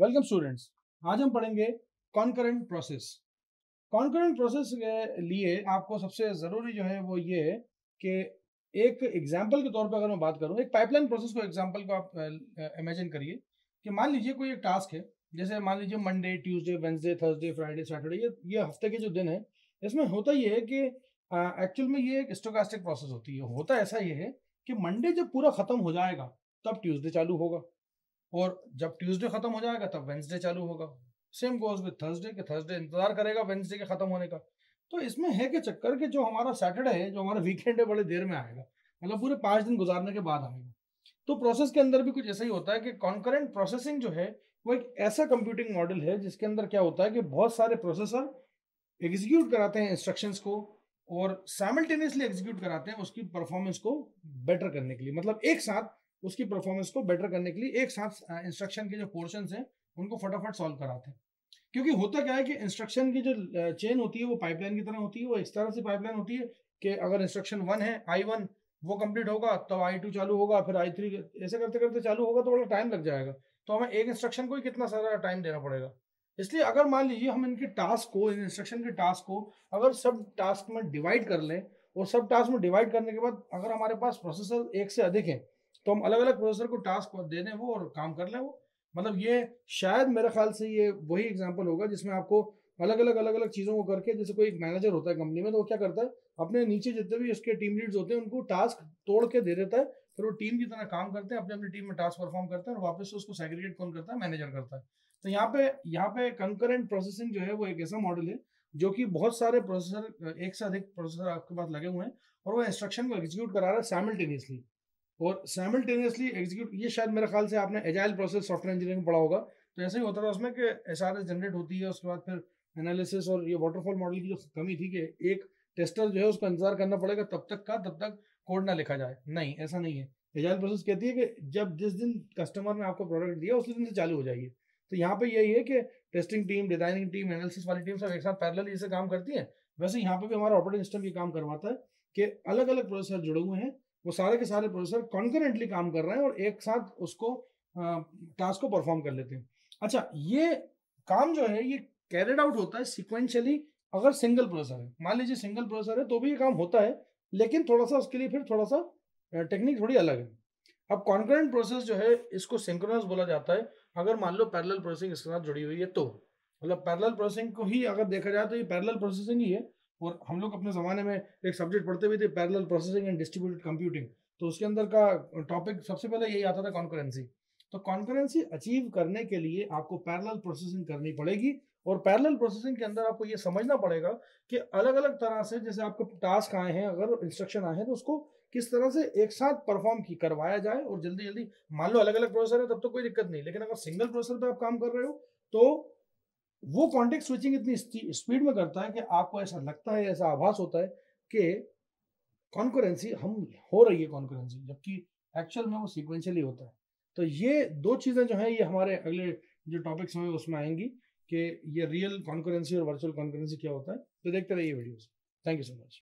Welcome students, आज हम पढ़ेंगे कॉन्करेंट प्रोसेस। कॉन्करेंट प्रोसेस के लिए आपको सबसे ज़रूरी जो है वो ये है कि एक एग्जांपल के तौर पे अगर मैं बात करूँ, एक पाइपलाइन प्रोसेस को एग्जांपल को आप इमेजिन करिए कि मान लीजिए कोई एक टास्क है, जैसे मान लीजिए Monday, Tuesday, Wednesday, Thursday, Friday, Saturday, ये हफ्ते के जो दिन है इसमें होता ये है कि एक्चुअल में ये एक स्टोकास्टिक प्रोसेस होती है। होता ऐसा ये है कि मंडे जब पूरा ख़त्म हो जाएगा तब ट्यूसडे चालू होगा, और जब ट्यूसडे खत्म हो जाएगा तब वेंसडे चालू होगा। सेम गोज विद थर्सडे के थर्सडे इंतजार करेगा वेंसडे के खत्म होने का। तो इसमें है कि चक्कर के जो हमारा सैटरडे है, जो हमारा वीकेंड है, बड़े देर में आएगा, मतलब पूरे 5 दिन गुजारने के बाद आएगा। तो प्रोसेस के अंदर भी कुछ ऐसा ही होता है कि कॉन्करेंट प्रोसेसिंग जो है वो एक ऐसा कंप्यूटिंग मॉडल है जिसके अंदर क्या होता है कि बहुत सारे प्रोसेसर एग्जीक्यूट कराते हैं इंस्ट्रक्शंस को और साइमल्टेनियसली एग्जीक्यूट कराते हैं उसकी परफॉर्मेंस को बेटर करने के लिए, मतलब एक साथ उसकी परफॉर्मेंस को बेटर करने के लिए एक साथ इंस्ट्रक्शन के जो पोर्शंस हैं उनको फटाफट सॉल्व कराते हैं। क्योंकि होता क्या है कि इंस्ट्रक्शन की जो चेन होती है वो पाइपलाइन की तरह होती है। वो इस तरह से पाइपलाइन होती है कि अगर इंस्ट्रक्शन 1 है, I1 वो कंप्लीट होगा तब I2 चालू होगा, फिर I3, ऐसे करते करते चालू होगा तो बड़ा टाइम लग जाएगा। तो हमें एक इंस्ट्रक्शन को ही कितना सारा टाइम देना पड़ेगा। इसलिए अगर मान लीजिए हम इनके टास्क को, इन इंस्ट्रक्शन के टास्क को अगर सब टास्क में डिवाइड कर लें, और सब टास्क में डिवाइड करने के बाद अगर हमारे पास प्रोसेसर एक से अधिक हैं तो हम अलग अलग प्रोसेसर को टास्क दे दें वो और काम कर लें वो। मतलब ये शायद मेरे ख्याल से ये वही एग्जांपल होगा जिसमें आपको अलग अलग चीज़ों को करके, जैसे कोई एक मैनेजर होता है कंपनी में तो वो क्या करता है, अपने नीचे जितने भी उसके टीम लीड्स होते हैं उनको टास्क तोड़ के दे देता है, फिर वो टीम की तरह काम करते हैं, अपने अपनी टीम में टास्क परफॉर्म करते हैं और वापस से उसको सेग्रीगेट कौन करता है, मैनेजर करता है। तो यहाँ पे कंकरेंट प्रोसेसिंग जो है वो एक ऐसा मॉडल है जो कि बहुत सारे प्रोसेसर, एक से अधिक प्रोसेसर आपके पास लगे हुए हैं और वो इंस्ट्रक्शन को एग्जीक्यूट करा रहा है साइमल्टेनियसली और साइमल्टेनियसली एग्जीक्यूट। ये शायद मेरे ख्याल से आपने एजाइल प्रोसेस सॉफ्टवेयर इंजीनियरिंग पढ़ा होगा तो ऐसा ही होता था उसमें कि SRS जनरेट होती है, उसके बाद फिर एनालिसिस, और ये वाटरफॉल मॉडल की जो कमी थी कि एक टेस्टर जो है उसको इंतजार करना पड़ेगा तब तक कोड ना लिखा जाए। नहीं, ऐसा नहीं है। एजाइल प्रोसेस कहती है कि जब जिस दिन कस्टमर ने आपको प्रोडक्ट दिया उस दिन से चालू हो जाइए। तो यहाँ पे यही है कि testing team, designing team, analysis वाली टीम सब एक साथ पैरेलल जैसे काम करती है, वैसे यहाँ पे भी हमारा ऑपरेटिंग सिस्टम ये काम करवाता है कि अलग अलग प्रोसेसर जुड़े हुए हैं, वो सारे के सारे प्रोसेसर कॉन्करेंटली काम कर रहे हैं और एक साथ उसको टास्क को परफॉर्म कर लेते हैं। अच्छा, ये काम जो है ये कैरिड आउट होता है सिक्वेंशियली। अगर सिंगल प्रोसेसर है, मान लीजिए सिंगल प्रोसेसर है तो भी ये काम होता है, लेकिन थोड़ा सा उसके लिए फिर थोड़ा सा टेक्निक थोड़ी अलग है। अब कॉन्करेंट प्रोसेस जो है इसको सिंक्रोनस बोला जाता है अगर मान लो पैरेलल प्रोसेसिंग इसके साथ जुड़ी हुई है तो। मतलब पैरेलल प्रोसेसिंग को ही अगर देखा जाए तो ये पैरेलल प्रोसेसिंग ही है। और हम लोग अपने ज़माने में एक सब्जेक्ट पढ़ते हुए थे parallel processing and distributed computing, तो उसके अंदर का टॉपिक सबसे पहले यही आता था कॉन्करेंसी। तो कॉन्करेंसी अचीव करने के लिए आपको पैरेलल प्रोसेसिंग करनी पड़ेगी और पैरेलल प्रोसेसिंग के अंदर आपको ये समझना पड़ेगा कि अलग अलग तरह से, जैसे आपको टास्क आए हैं, अगर इंस्ट्रक्शन आए हैं तो उसको किस तरह से एक साथ परफॉर्म करवाया जाए और जल्दी। मान लो अलग अलग प्रोसेसर है तब तो कोई दिक्कत नहीं, लेकिन अगर सिंगल प्रोसेसर पर आप काम कर रहे हो तो वो कॉन्टेक्स्ट स्विचिंग इतनी स्पीड में करता है कि आपको ऐसा लगता है, ऐसा आभास होता है कि कॉन्करेंसी हो रही है, जबकि एक्चुअल में वो सीक्वेंशियली होता है। तो ये दो चीज़ें जो हैं ये हमारे अगले जो टॉपिक्स होंगे उसमें आएंगी कि ये रियल कॉन्करेंसी और वर्चुअल कॉन्करेंसी क्या होता है। तो देखते रहिए videos. Thank you so much.